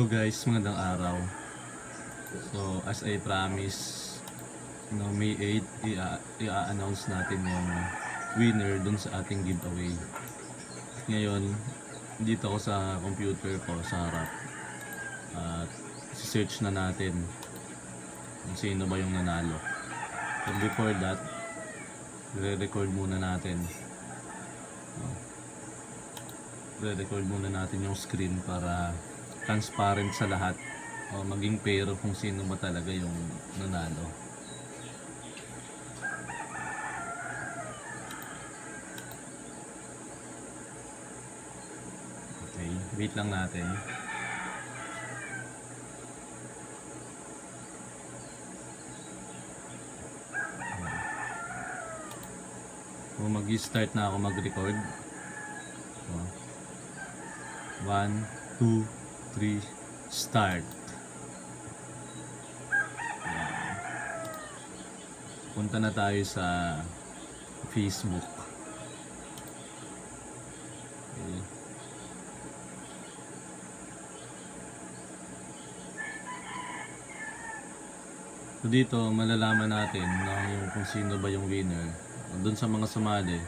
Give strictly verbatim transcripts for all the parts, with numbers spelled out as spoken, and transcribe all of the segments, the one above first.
Hello guys, magandang araw. So as I promise, no, May eighth i-announce natin yung winner dun sa ating giveaway. Ngayon dito ako sa computer ko sa harap at search na natin kung sino ba yung nanalo. But before that, re-record muna natin re-record muna natin yung screen para transparent sa lahat o maging pero kung sino ba talaga yung nanalo. Okay, wait lang natin. So mag-start na ako mag-record. One, two, three, start. Ayan. Punta na tayo sa Facebook. Okay. So dito malalaman natin na yung kung sino ba yung winner. Doon sa mga sumali,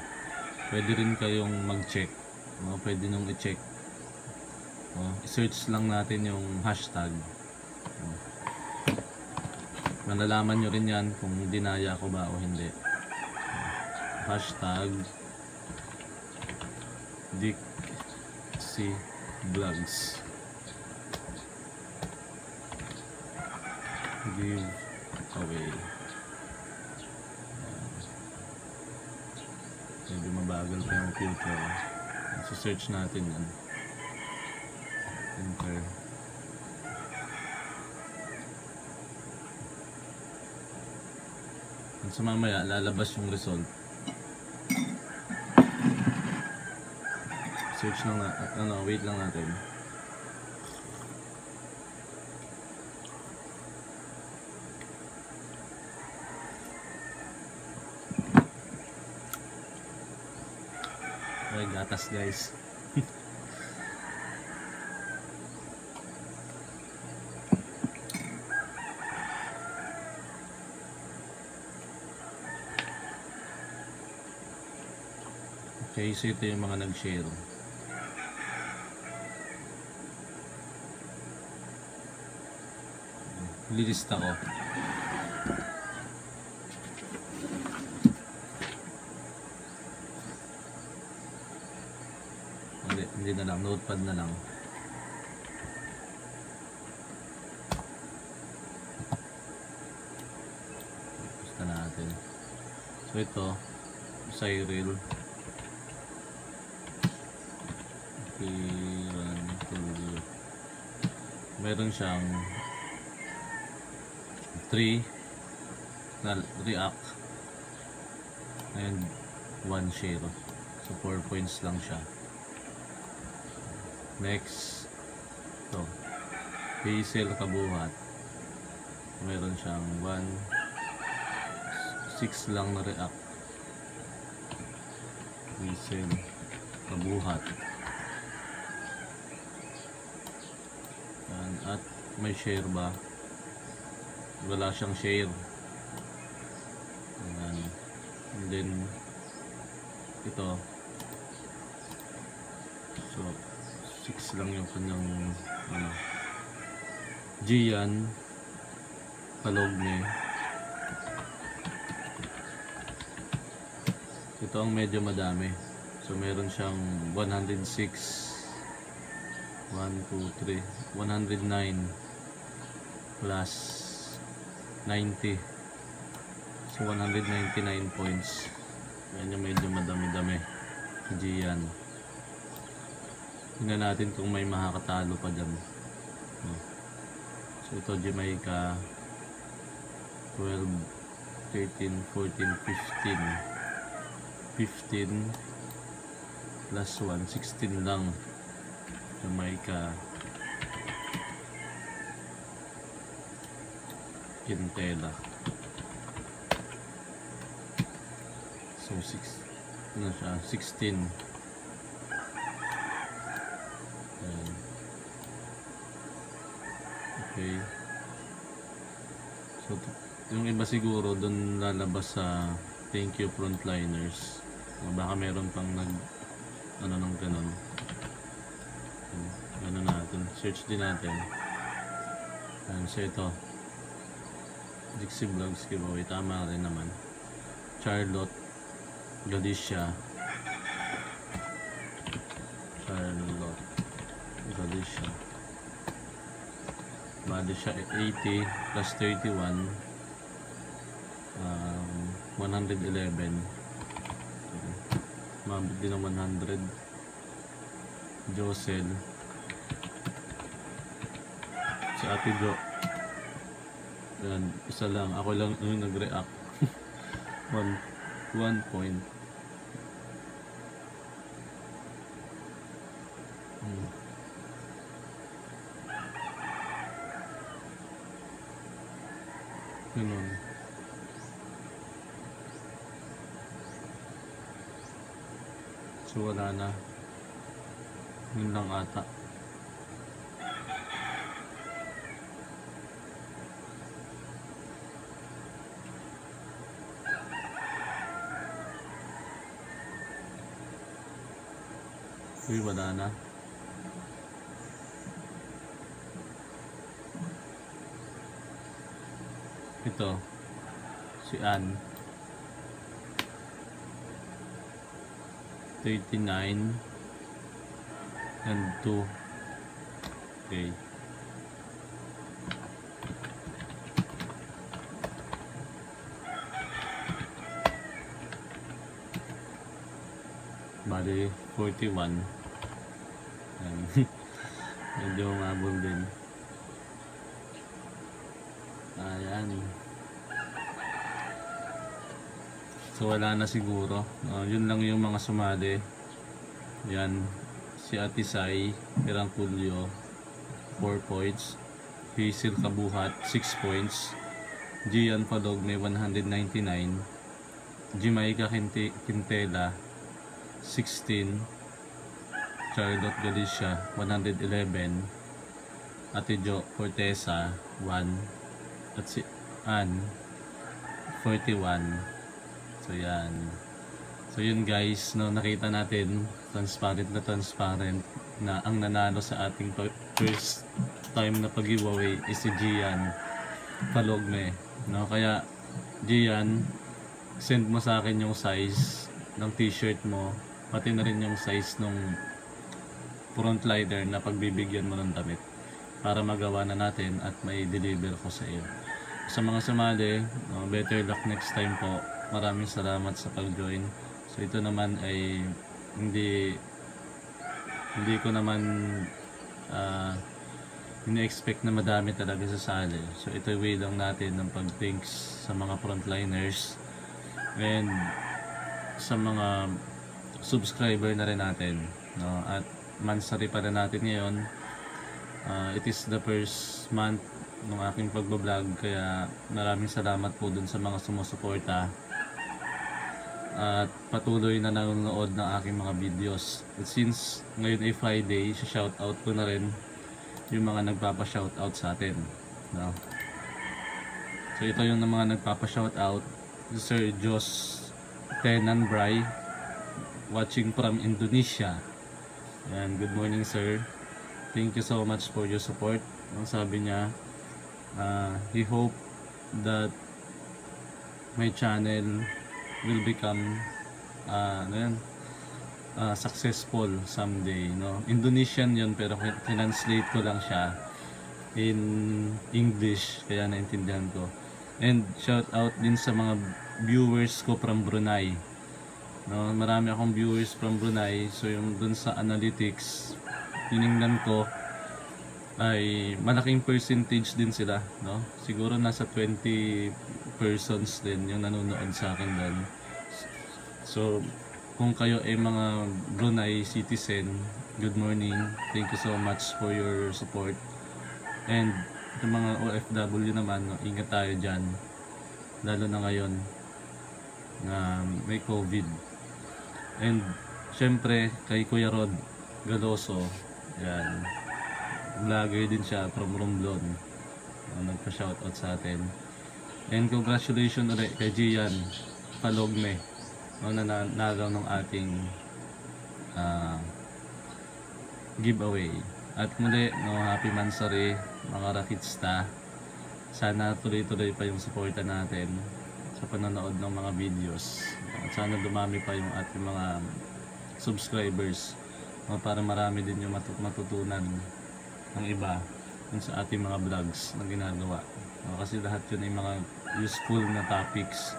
pwede rin kayong mag-check. No? Pwede nung i-check. Oh, search lang natin yung hashtag. Oh. Malalaman nyo rin yan kung dinaya ko ba o hindi. Oh. Hashtag Dicksy Vlogs Give Away. Medyo mabagal pa yung filter. So search natin yan. Enter. At sa mamaya lalabas yung result. Search lang na, ano, wait lang natin. Ay, gatas guys. Okay, so ito yung mga nag-share. Lilista ko. Hindi, hindi na lang. Notepad na lang. Basta natin. So ito, Cyril. Meron siyang three na react and one share, so four points lang siya. Next to Faisel Kabuhat, meron siyang one six lang na react. Faisel Kabuhat. At may share ba? Wala siyang share. Ayan. And then ito, so six lang yung kanyang ano. Gian Falogme, ito ang medyo madami, so meron siyang one hundred six, one, two, three, one hundred nine plus ninety, so one hundred ninety-nine points. Yan yung medyo madami-dami. Hindi yan. Tingnan natin kung may makakatalo pa dyan. So ito Jamaica twelve, thirteen, fourteen, fifteen, fifteen plus one, sixteen lang. Jamaica Quintela, so six, ano siya, sixteen. Ayan. Okay. So, yung iba siguro doon lalabas sa thank you frontliners. Baka meron pang nag ano nang ganun. Ano natin, search din natin. Ayan, so ito Dicksy Vlogs giveaway, tama rin naman. Charlotte Galicia Charlotte Galicia bali siya eighty plus thirty-one um, one eleven mabit din ng one hundred. Josel si Ate Jo, yan, isa lang, ako lang yung nag-react. one, one point hmm. Ganun. So wala na, yun lang ata. Uy, wala na. Ito si Ann thirty-nine and two. Okay. Bali forty-one. Medyo umabol din. Ayan. So wala na siguro. Uh, yun lang yung mga sumali. Yan. Si Ate Sai, Pirangkulyo, four points. Faisel Kabuhat, six points. Gian Falogme, one ninety-nine. Jamaica Quintela, sixteen. Charlotte Galicia, one eleven. Ate Jo Cortesa, one. At si Ann, forty-one. So yan. So yun guys, no, nakita natin transparent na transparent na ang nanalo sa ating first time na pag-giveaway is si Gian Falogme, no? Kaya Gian, send mo sa akin yung size ng t-shirt mo, pati na rin yung size ng frontliner na pagbibigyan mo ng damit para magawa na natin at may deliver ko sa iyo. Sa mga sumali, uh, better luck next time po. Maraming salamat sa pag-join. So ito naman ay hindi hindi ko naman uh, ina-expect na madami talaga sasali. So ito way lang natin ng pag-thanks sa mga frontliners and sa mga subscriber na rin natin, no? At mansari pa na natin ngayon. Uh, it is the first month ng aking pagbablog, kaya maraming salamat po dun sa mga sumusuporta at patuloy na nanonood ng aking mga videos. At since ngayon ay Friday, shoutout ko na rin yung mga nagpapa-shoutout sa atin, no? So ito yung mga nagpapa-shoutout. Sir Joss Tenan Bry, watching from Indonesia. And good morning sir, thank you so much for your support. Ang sabi niya, uh, he hope that my channel will become uh, ano yan, uh, successful someday, no? Indonesian yun pero translate ko lang siya in English kaya naintindihan ko. And shout out din sa mga viewers ko from Brunei, no? Marami akong viewers from Brunei. So yung dun sa analytics tiningnan ko ay malaking percentage din sila, no? Siguro nasa twenty persons din yung nanonood sa akin dun. So kung kayo ay mga Brunei citizen, good morning, thank you so much for your support. And yung mga O F W naman, no? Ingat tayo dyan lalo na ngayon na um, may COVID. And syempre kay Kuya Rhod Galoso, yan, vlogger din siya from Romblon. nagpa-shoutout sa atin. And congratulations ulit kay Gian Falogme no, na nanalo ng ating uh, giveaway. At muli, no, happy Mansari mga Rakitsta. Sana tuloy-tuloy pa yung supporta natin sa panonood ng mga videos. At sana dumami pa yung ating mga subscribers no, para marami din yung matut matutunan ng iba sa ating mga vlogs na ginagawa. No, kasi lahat yun ay mga useful na topics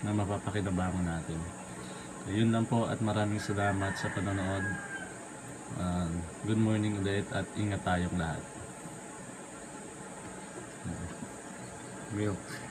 na mapapakinabangan natin. So, yun lang po at maraming salamat sa panonood. Uh, good morning ulit at ingat tayong lahat. Milk.